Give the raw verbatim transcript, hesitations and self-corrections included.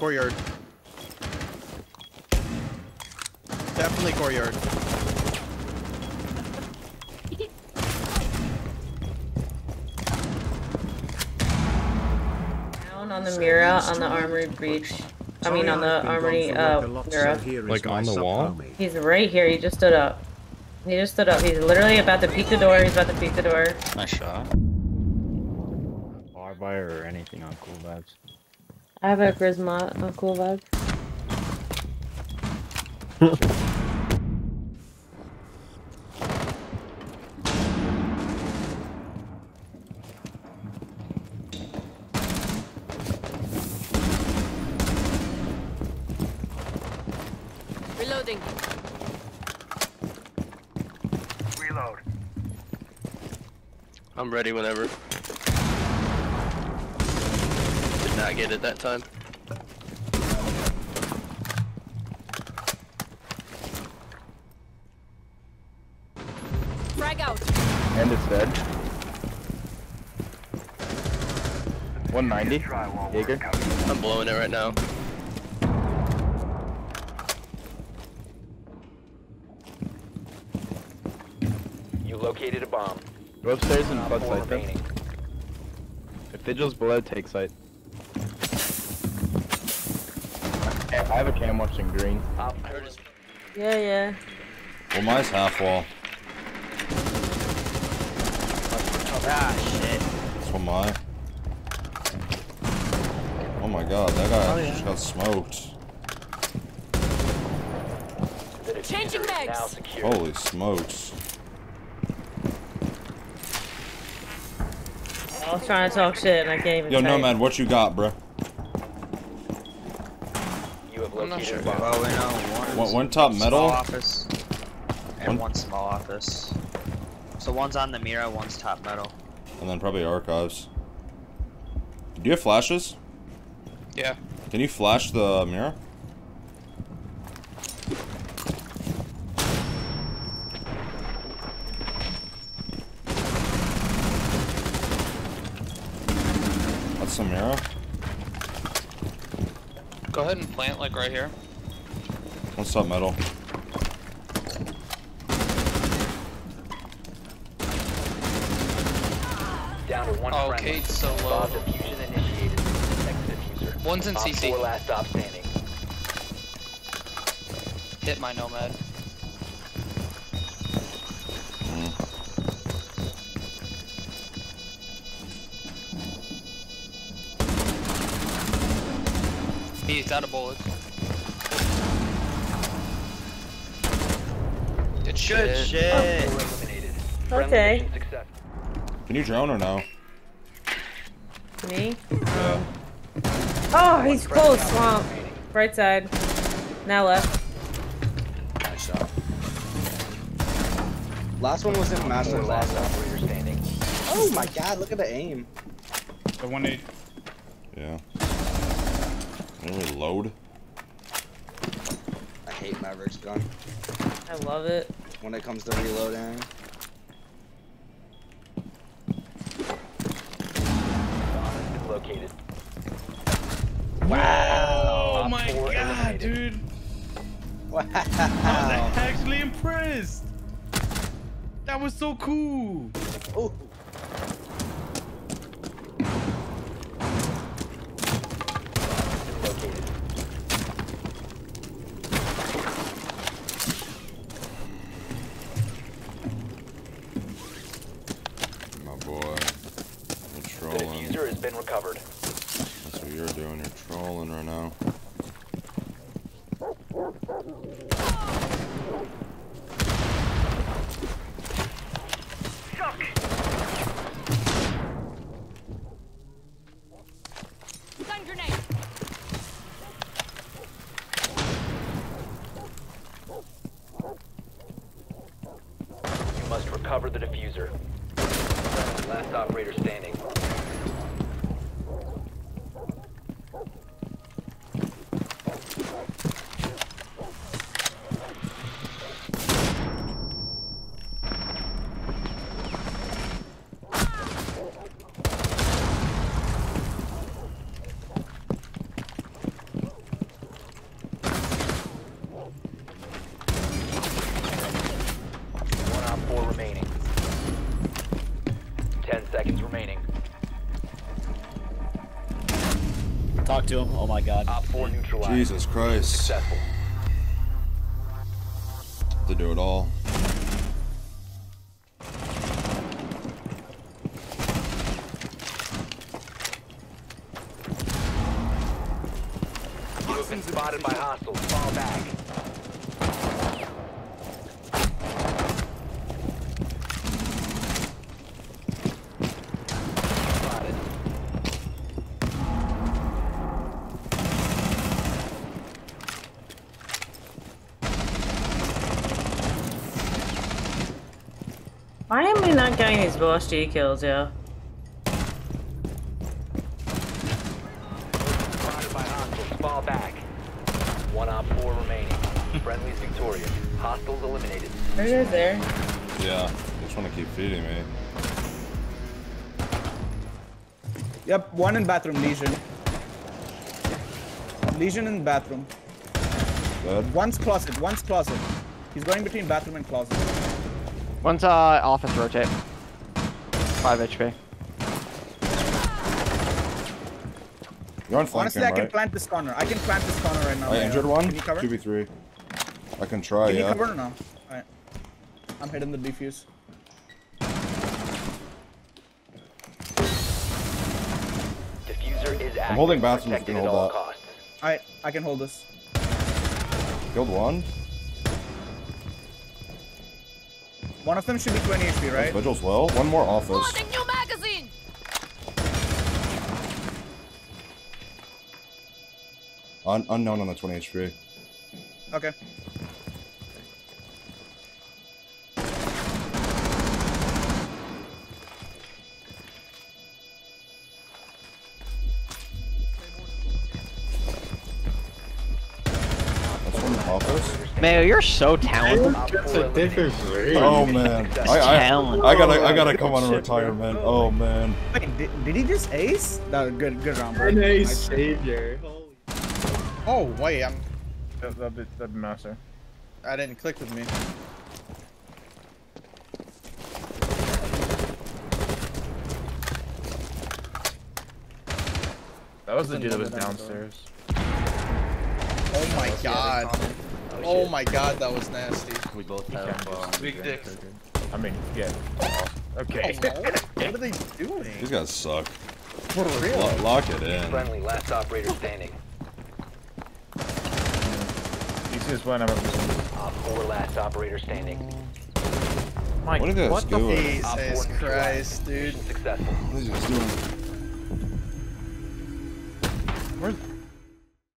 courtyard. Definitely courtyard. Down on the Mira, on the armory breach. I mean, on the armory uh, Mira. Like on the wall? He's right here. He just stood up. He just stood up. He's literally about to peek the door. He's about to peek the door. Nice shot. Fire or anything on cool vibes. I have a charisma on cool vibes. Reloading. Reload. I'm ready whenever. I get it that time. Frag out. And it's dead. one ninety. Jaeger. I'm blowing it right now. You located a bomb. Go upstairs and bug site them. If Vigil's below, take site. I have a cam watching green. Yeah, yeah. Well, mine's half wall. Ah, shit. That's what mine. Oh my god, that guy oh, yeah. just got smoked. Changing legs. Holy smokes. I was trying to talk shit and I can't even. Yo, Nomad, what you got, bro? I'm not sure. Well, we know one, one top metal office and one? one small office. So one's on the Mira, one's top metal. And then probably archives. Do you have flashes? Yeah. Can you flash the Mira? That's the Mira. Go ahead and plant like right here. What's up, metal? Down to one. Oh, Kate's so low. One's in C C. Last stop standing. Hit my Nomad. He's out of bullets. Good shit. shit. Oh. Okay. Can you drone or no? Me? Yeah. Oh, he's close. Swamp. Right side. Now left. Nice shot. Last one was in master last off where you're standing. Oh my god, look at the aim. The one eighty. Yeah. Reload. I hate Maverick's gun. I love it. When it comes to reloading. Located. Wow! Oh my god, eliminated. dude! Wow! I'm actually impressed. That was so cool. Oh. Covered. That's what you're doing, you're trolling right now. Suck. Gun grenade. You must recover the diffuser. Last operator standing. Talk to him. Oh my god. Jesus Christ. Successful. To do it all. You've been spotted by hostiles. Fall back. Why am I not getting these velocity kills, yo? Spotted by hostiles, fall back. One op four remaining. Friendly's victorious. Hostiles eliminated. Are you guys there? Yeah, they just want to keep feeding me. Yep, one in bathroom, Lesion. Lesion in bathroom. Good. One's closet, one's closet. He's going between bathroom and closet. One's uh, office rotate. five H P. You're on flank. Honestly, him, I right? can plant this corner. I can plant this corner right now. I right, injured one. Can you cover? two v three. I can try, can yeah. Can you cover or no? Alright. I'm hitting the defuse. Diffuser is active. I'm holding bathroom if you can hold that. Alright, I can hold this. Killed one. One of them should be twenty H P, right? Vigil's well. One more office. Loading new magazine. Un unknown on the twenty H P. Okay. Mayo, you're so talented. Oh man, I, I, I gotta, I gotta come on retirement. Oh man. Wait, did, did he just ace? No, good, good round. An ace savior. Oh wait, I'm. That, that, that, that master. I didn't click with me. That was the dude that was downstairs. Oh my god. Oh my god, that was nasty. We both have uh, big dicks. I mean, yeah. Okay. Oh, what? What are they doing? These guys suck. What a real? Lock, lock it in. Friendly, last operator standing. This is when I'm Op four, last operator standing. Mike, what are those what doing? Jesus Christ, dude. Successful. What are these guys doing? Where's